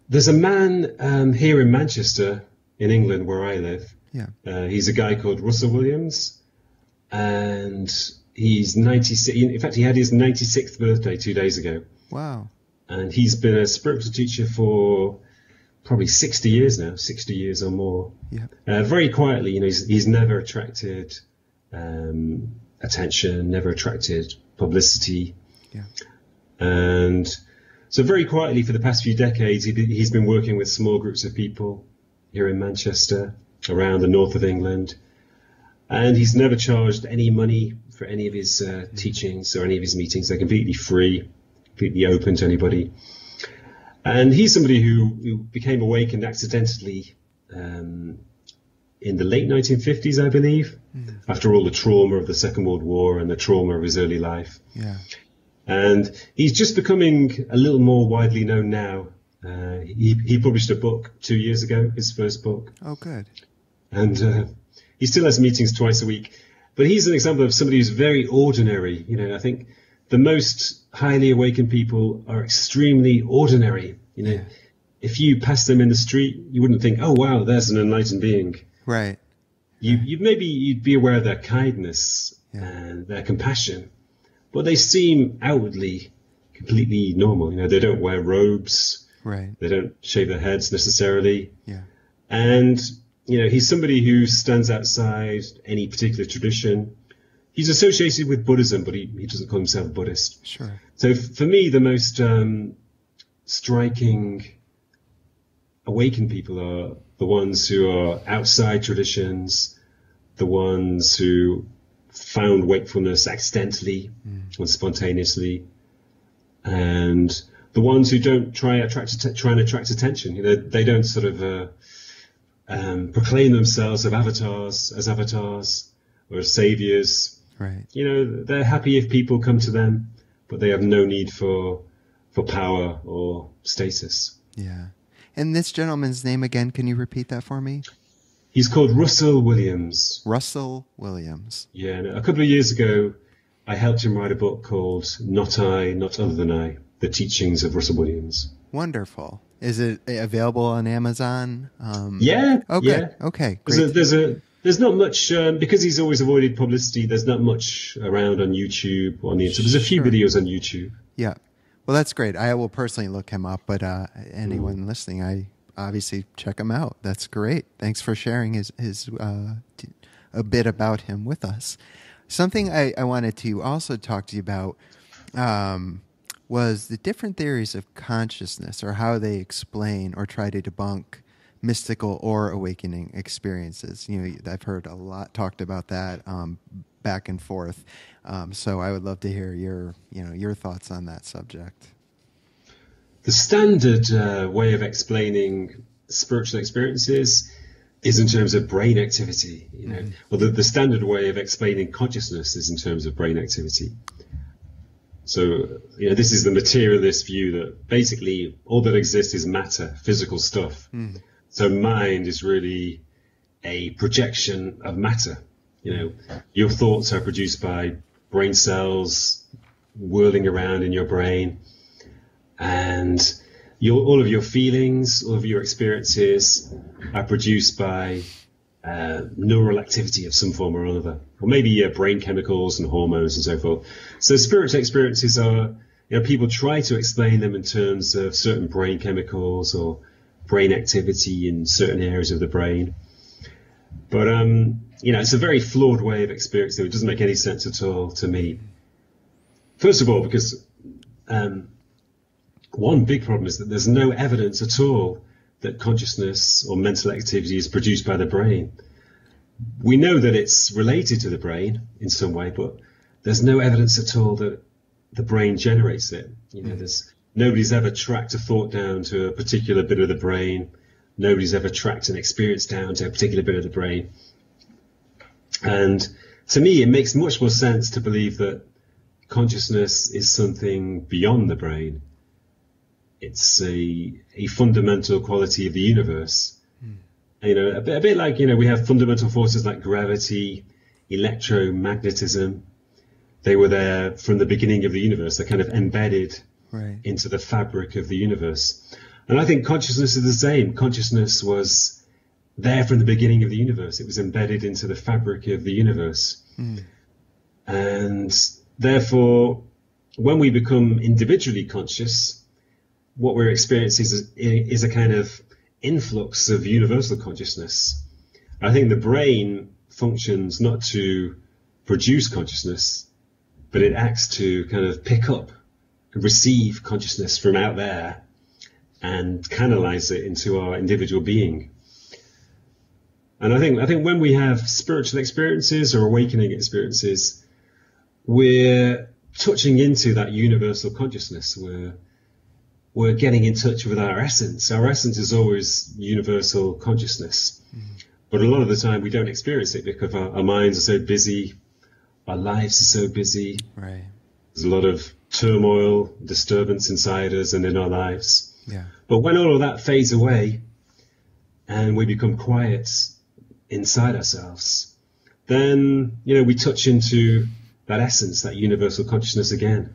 There's a man here in Manchester, in England, where I live. Yeah. He's a guy called Russell Williams, and he's 96. In fact, he had his 96th birthday 2 days ago. Wow. And he's been a spiritual teacher for probably 60 years now, 60 years or more. Yeah. Very quietly, you know, he's never attracted attention, never attracted publicity. Yeah. And so very quietly for the past few decades, he's been working with small groups of people here in Manchester, around the north of England. And he's never charged any money for any of his teachings or any of his meetings. They're completely free, completely open to anybody. And he's somebody who became awakened accidentally in the late 1950s, I believe, after all the trauma of the Second World War and the trauma of his early life. Yeah. And he's just becoming a little more widely known now. He published a book 2 years ago, his first book. Oh, good. And he still has meetings twice a week. But he's an example of somebody who's very ordinary. You know, I think the most highly awakened people are extremely ordinary. You know, if you pass them in the street, you wouldn't think, oh, wow, there's an enlightened being. Right. You'd be aware of their kindness and their compassion. But they seem outwardly completely normal. You know, they don't wear robes. Right. They don't shave their heads necessarily. Yeah. And, you know, he's somebody who stands outside any particular tradition. He's associated with Buddhism, but he doesn't call himself a Buddhist. Sure. So for me, the most striking awakened people are the ones who are outside traditions, the ones who found wakefulness accidentally or spontaneously, and the ones who don't try and attract attention. You know, they don't sort of proclaim themselves as avatars or as saviors. Right. You know, they're happy if people come to them, but they have no need for power or status. Yeah. And this gentleman's name again, can you repeat that for me? He's called Russell Williams. Russell Williams. Yeah. A couple of years ago, I helped him write a book called Not I, Not Other Than I, The Teachings of Russell Williams. Wonderful. Is it available on Amazon? Yeah. Oh, good. Yeah. Okay. Great. There's not much, because he's always avoided publicity, there's not much around on YouTube, on the internet. There's a few videos on YouTube. Yeah. Well, that's great. I will personally look him up, but anyone listening, I obviously check him out. That's great. Thanks for sharing a bit about him with us. Something I wanted to also talk to you about was the different theories of consciousness, or how they explain or try to debunk mystical or awakening experiences. You know, I've heard a lot talked about that back and forth. So I would love to hear your thoughts on that subject. The standard way of explaining spiritual experiences is in terms of brain activity. You know, well, the standard way of explaining consciousness is in terms of brain activity. So, you know, this is the materialist view that basically all that exists is matter, physical stuff. Mm. So mind is really a projection of matter. You know, your thoughts are produced by brain cells whirling around in your brain, and all of your feelings, all of your experiences are produced by neural activity of some form or another, or maybe brain chemicals and hormones and so forth. So spiritual experiences are, you know, people try to explain them in terms of certain brain chemicals or brain activity in certain areas of the brain. But, you know, it's a very flawed way of experiencing it. It doesn't make any sense at all to me. First of all, because one big problem is that there's no evidence at all that consciousness or mental activity is produced by the brain. We know that it's related to the brain in some way, but there's no evidence at all that the brain generates it. You know, nobody's ever tracked a thought down to a particular bit of the brain. Nobody's ever tracked an experience down to a particular bit of the brain. And to me, it makes much more sense to believe that consciousness is something beyond the brain. It's a fundamental quality of the universe. You know, a bit like, you know, we have fundamental forces like gravity, electromagnetism. They were there from the beginning of the universe. They're kind of embedded into the fabric of the universe. And I think consciousness is the same. Consciousness was there from the beginning of the universe. It was embedded into the fabric of the universe. And therefore, when we become individually conscious, what we're experiencing is a kind of influx of universal consciousness. I think the brain functions not to produce consciousness, but it acts to kind of pick up and receive consciousness from out there and canalize it into our individual being. And I think when we have spiritual experiences or awakening experiences, we're touching into that universal consciousness. We're getting in touch with our essence. Our essence is always universal consciousness. But a lot of the time we don't experience it because our minds are so busy, our lives are so busy. Right. There's a lot of turmoil, disturbance inside us and in our lives. Yeah. But when all of that fades away and we become quiet inside ourselves, then, you know, we touch into that essence, that universal consciousness again.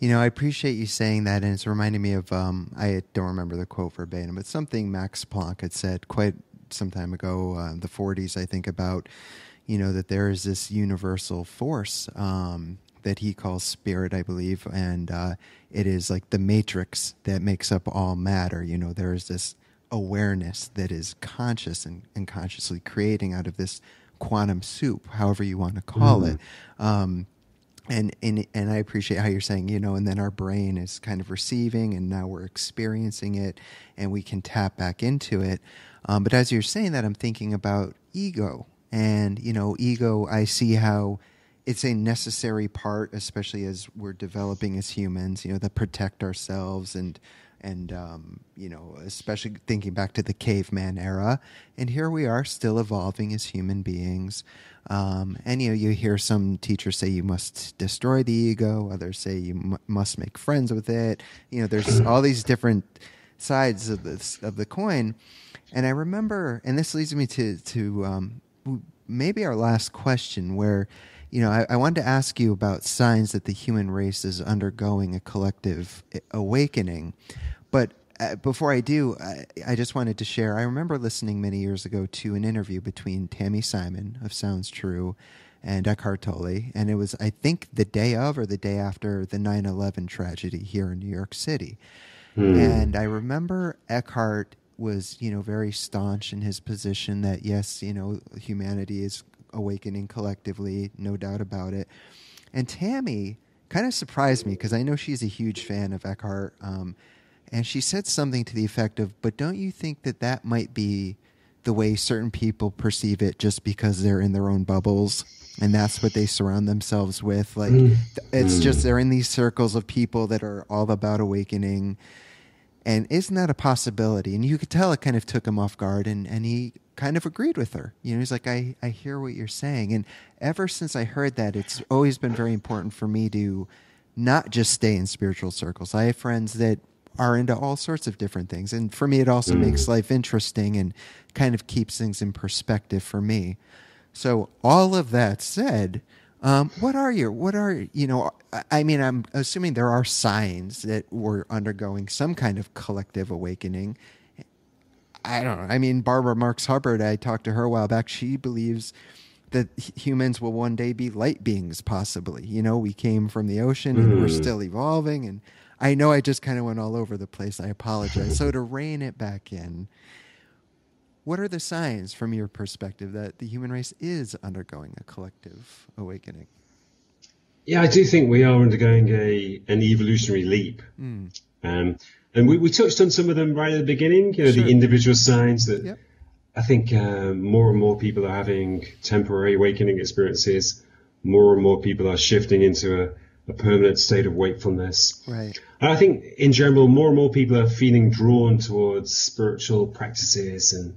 You know, I appreciate you saying that, and it's reminding me of, I don't remember the quote verbatim, but something Max Planck had said quite some time ago, the 40s, I think, about, you know, that there is this universal force that he calls spirit, I believe, and it is like the matrix that makes up all matter. You know, there is this awareness that is conscious and consciously creating out of this quantum soup, however you want to call it. And I appreciate how you're saying, you know, and then our brain is kind of receiving and now we're experiencing it and we can tap back into it. But as you're saying that, I'm thinking about ego. And, you know, ego, I see how it's a necessary part, especially as we're developing as humans, you know, that protect ourselves and and you know, especially thinking back to the caveman era. And here we are, still evolving as human beings. And you know, you hear some teachers say you must destroy the ego. Others say you must make friends with it. You know, there's all these different sides of this of the coin. And I remember, and this leads me to maybe our last question, where, you know, I wanted to ask you about signs that the human race is undergoing a collective awakening. But before I do, I just wanted to share, I remember listening many years ago to an interview between Tammy Simon of Sounds True and Eckhart Tolle. And it was, I think, the day of or the day after the 9/11 tragedy here in New York City. Mm. And I remember Eckhart was, you know, very staunch in his position that, yes, you know, humanity is awakening collectively, no doubt about it. And Tammy kind of surprised me, because I know she's a huge fan of Eckhart, and she said something to the effect of, but don't you think that that might be the way certain people perceive it just because they're in their own bubbles and that's what they surround themselves with? Like, it's just they're in these circles of people that are all about awakening. And isn't that a possibility? And you could tell it kind of took him off guard, and he kind of agreed with her. You know, he's like, I hear what you're saying. And ever since I heard that, it's always been very important for me to not just stay in spiritual circles. I have friends that are into all sorts of different things. And for me, it also makes life interesting and kind of keeps things in perspective for me. So all of that said, what are, I mean, I'm assuming there are signs that we're undergoing some kind of collective awakening. I don't know. I mean, Barbara Marx Hubbard, I talked to her a while back. She believes that humans will one day be light beings, possibly. You know, we came from the ocean and we're still evolving. And I know I just kind of went all over the place. I apologize. So to rein it back in, what are the signs from your perspective that the human race is undergoing a collective awakening? Yeah, I do think we are undergoing an evolutionary leap. Mm. And we touched on some of them right at the beginning, you know, the individual signs that I think more and more people are having temporary awakening experiences. More and more people are shifting into a permanent state of wakefulness. Right. And I think in general, more and more people are feeling drawn towards spiritual practices and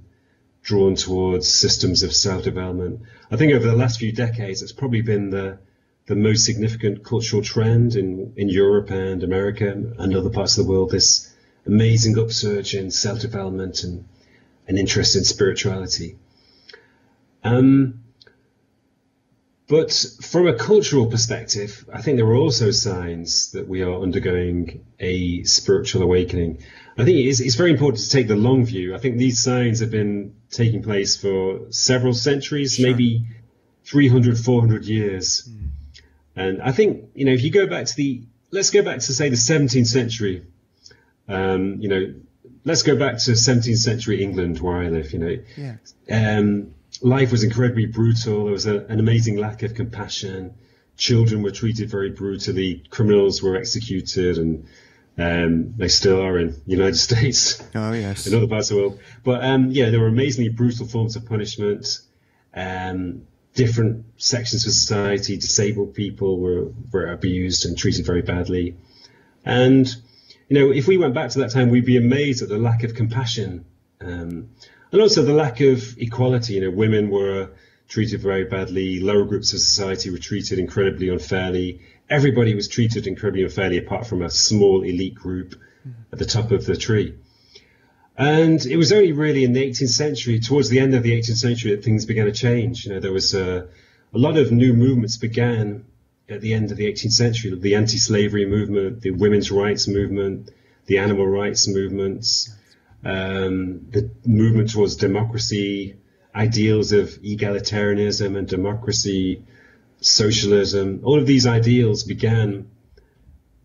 drawn towards systems of self-development. I think over the last few decades, it's probably been the most significant cultural trend in Europe and America and other parts of the world, this amazing upsurge in self-development and an interest in spirituality. But from a cultural perspective, I think there are also signs that we are undergoing a spiritual awakening. I think it's very important to take the long view. I think these signs have been taking place for several centuries, maybe 300, 400 years. Mm. And I think, you know, if you go back to let's go back to, say, the 17th century, you know, let's go back to 17th century England, where I live, you know. Yeah. Life was incredibly brutal. There was an amazing lack of compassion. Children were treated very brutally. Criminals were executed, and they still are in the United States. Oh, yes. In other parts of the world. But, yeah, there were amazingly brutal forms of punishment. Different sections of society, disabled people were abused and treated very badly. And, you know, if we went back to that time, we'd be amazed at the lack of compassion, and also the lack of equality. You know, women were treated very badly. Lower groups of society were treated incredibly unfairly. Everybody was treated incredibly unfairly, apart from a small elite group at the top of the tree. And it was only really in the 18th century, towards the end of the 18th century, that things began to change. You know, there was a lot of new movements began at the end of the 18th century. The anti-slavery movement, the women's rights movement, the animal rights movements, the movement towards democracy, ideals of egalitarianism and democracy, socialism. All of these ideals began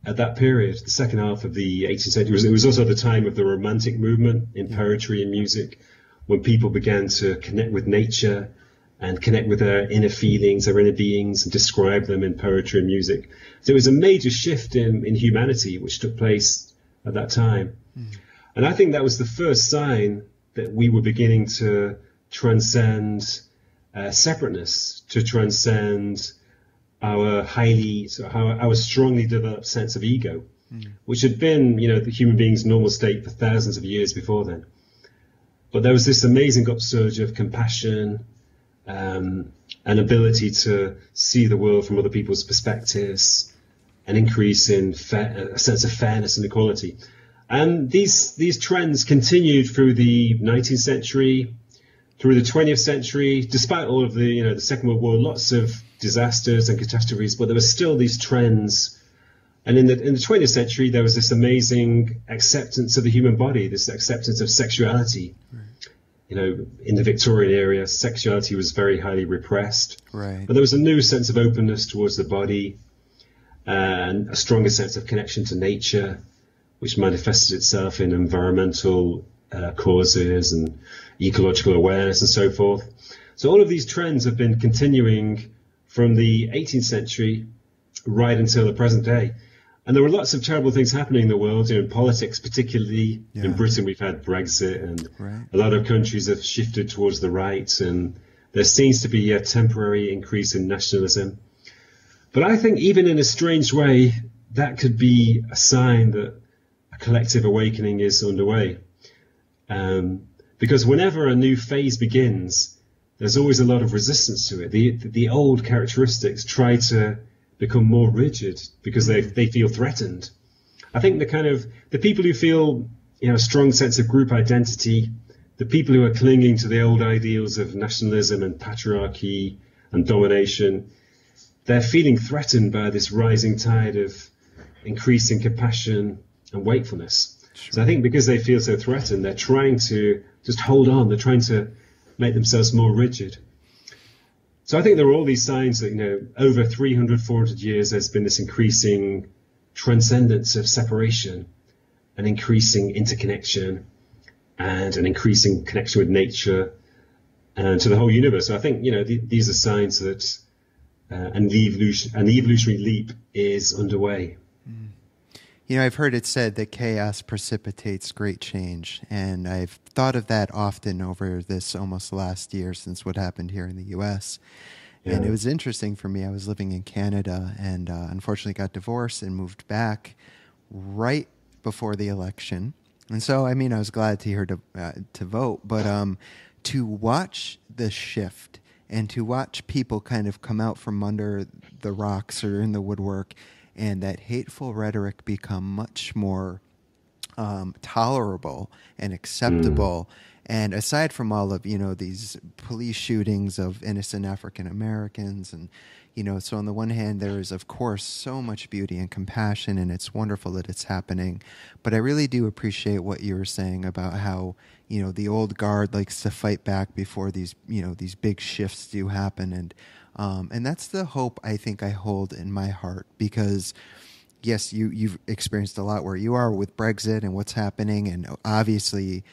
at that period, the second half of the 18th century. It was also the time of the Romantic movement in poetry and music, when people began to connect with nature and connect with their inner feelings, their inner beings, and describe them in poetry and music. So it was a major shift in humanity, which took place at that time. Mm. And I think that was the first sign that we were beginning to transcend separateness, to transcend our strongly developed sense of ego. which had been, you know, the human being's normal state for thousands of years before then. But there was this amazing upsurge of compassion, an ability to see the world from other people's perspectives, an increase in a sense of fairness and equality. And these trends continued through the 19th century, through the 20th century, despite all of the, you know, the Second World War, lots of disasters and catastrophes, but there were still these trends. And in the 20th century, there was this amazing acceptance of the human body, this acceptance of sexuality. Right. You know, in the Victorian era, sexuality was very highly repressed. Right. But there was a new sense of openness towards the body and a stronger sense of connection to nature, which manifested itself in environmental causes and ecological awareness and so forth. So all of these trends have been continuing from the 18th century right until the present day. And there were lots of terrible things happening in the world, you know, in politics, particularly in Britain. We've had Brexit, and a lot of countries have shifted towards the right, and there seems to be a temporary increase in nationalism. But I think even in a strange way, that could be a sign that a collective awakening is underway. Because whenever a new phase begins, there's always a lot of resistance to it. The old characteristics try to become more rigid because they feel threatened. I think the people who feel, you know, a strong sense of group identity, the people who are clinging to the old ideals of nationalism and patriarchy and domination, they're feeling threatened by this rising tide of increasing compassion and wakefulness. Sure. So I think because they feel so threatened, they're trying to just hold on. They're trying to make themselves more rigid. So I think there are all these signs that, you know, over 300, 400 years, there's been this increasing transcendence of separation, an increasing interconnection, and an increasing connection with nature and to the whole universe. So I think, you know, these are signs that an evolutionary leap is underway. Mm. You know, I've heard it said that chaos precipitates great change, and I've thought of that often over this almost last year since what happened here in the U.S. Yeah. And it was interesting for me. I was living in Canada and unfortunately got divorced and moved back right before the election. And so, I mean, I was glad to hear to vote, but to watch the shift and to watch people kind of come out from under the rocks or in the woodwork, and that hateful rhetoric become much more tolerable and acceptable. And aside from all of, you know, these police shootings of innocent African Americans, and, you know, so on the one hand, there is, of course, so much beauty and compassion, and it's wonderful that it's happening. But I really do appreciate what you were saying about how, you know, the old guard likes to fight back before these, you know, these big shifts do happen. And that's the hope I think I hold in my heart, because yes, you've experienced a lot where you are with Brexit and what's happening. And obviously,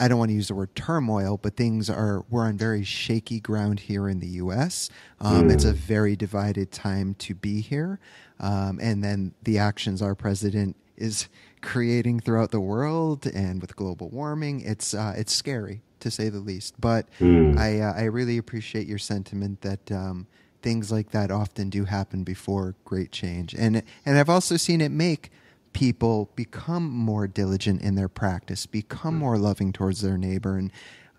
I don't want to use the word turmoil, but we're on very shaky ground here in the U.S. It's a very divided time to be here. And then the actions our president is creating throughout the world, and with global warming, it's scary, to say the least. But I really appreciate your sentiment that things like that often do happen before great change. And I've also seen it make people become more diligent in their practice, become more loving towards their neighbor, and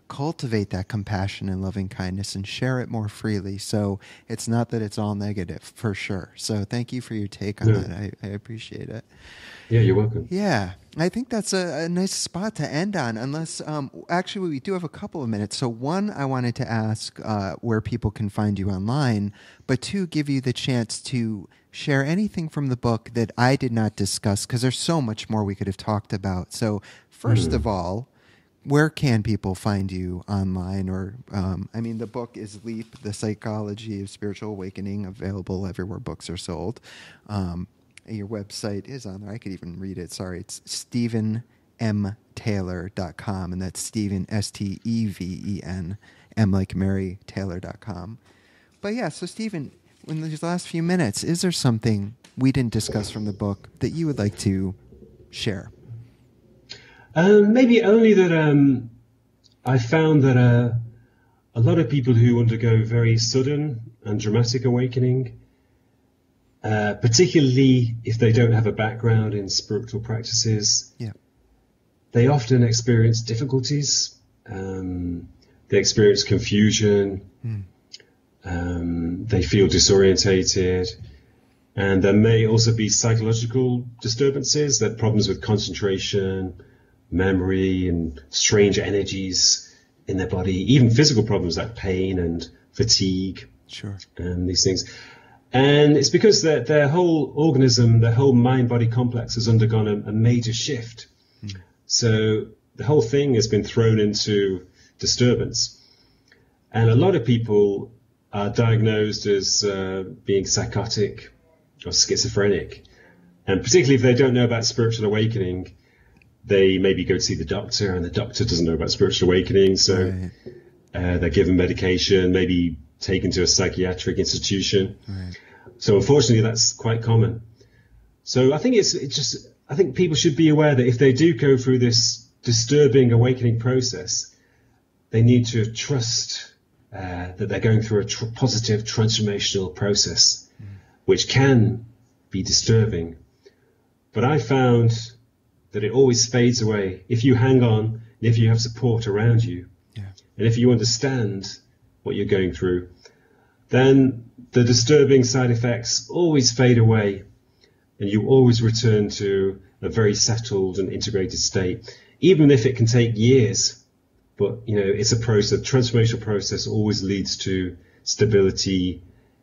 cultivate that compassion and loving kindness and share it more freely. So it's not that it's all negative, for sure. So thank you for your take on that. I appreciate it. Yeah, you're welcome. Yeah. I think that's a nice spot to end on, unless actually we do have a couple of minutes. So one, I wanted to ask where people can find you online, but two, give you the chance to share anything from the book that I did not discuss, because there's so much more we could have talked about. So first of all, where can people find you online? Or, I mean, the book is Leap, The Psychology of Spiritual Awakening, available everywhere books are sold. Your website is on there. I could even read it. Sorry, it's stevenmtaylor.com, and that's Steven, S-T-E-V-E-N, M like Mary, Taylor.com. But yeah, so Steven, in these last few minutes, is there something we didn't discuss from the book that you would like to share? Maybe only that I found that a lot of people who undergo very sudden and dramatic awakening particularly if they don't have a background in spiritual practices. Yeah. They often experience difficulties. They experience confusion. Mm. They feel disorientated. And there may also be psychological disturbances, that problems with concentration, memory, and strange energies in their body, even physical problems like pain and fatigue. Sure. And these things. And it's because their whole organism, their whole mind-body complex has undergone a major shift. Mm. So the whole thing has been thrown into disturbance. And a lot of people are diagnosed as being psychotic or schizophrenic. And particularly if they don't know about spiritual awakening, they maybe go to see the doctor, and the doctor doesn't know about spiritual awakening. So right. They're given medication, maybe taken to a psychiatric institution. Right. So unfortunately, that's quite common. So I think I think people should be aware that if they do go through this disturbing awakening process, they need to trust that they're going through a positive transformational process, mm. which can be disturbing. But I found that it always fades away if you hang on, and if you have support around you, yeah. and if you understand what you're going through, then the disturbing side effects always fade away. And you always return to a very settled and integrated state, even if it can take years. But, you know, it's a process. Transformational process always leads to stability,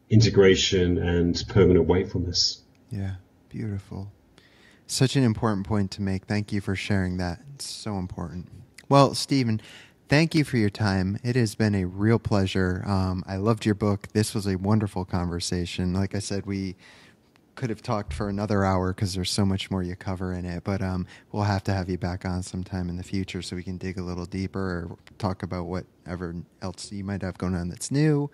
integration, and permanent wakefulness. Yeah, beautiful. Such an important point to make. Thank you for sharing that. It's so important. Well, Stephen, thank you for your time. It has been a real pleasure. I loved your book. This was a wonderful conversation. Like I said, we could have talked for another hour because there's so much more you cover in it, but we'll have to have you back on sometime in the future so we can dig a little deeper or talk about whatever else you might have going on that's new.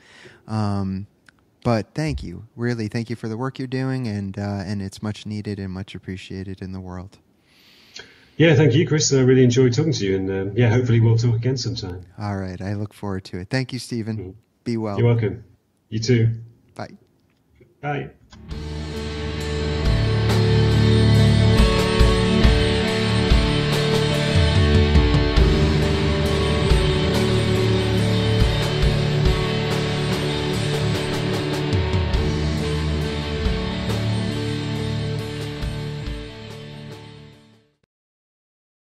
But thank you. Really, thank you for the work you're doing, and it's much needed and much appreciated in the world. Yeah, thank you, Chris. I really enjoyed talking to you, and yeah, hopefully we'll talk again sometime. All right. I look forward to it. Thank you, Stephen. Mm-hmm. Be well. You're welcome. You too. Bye. Bye.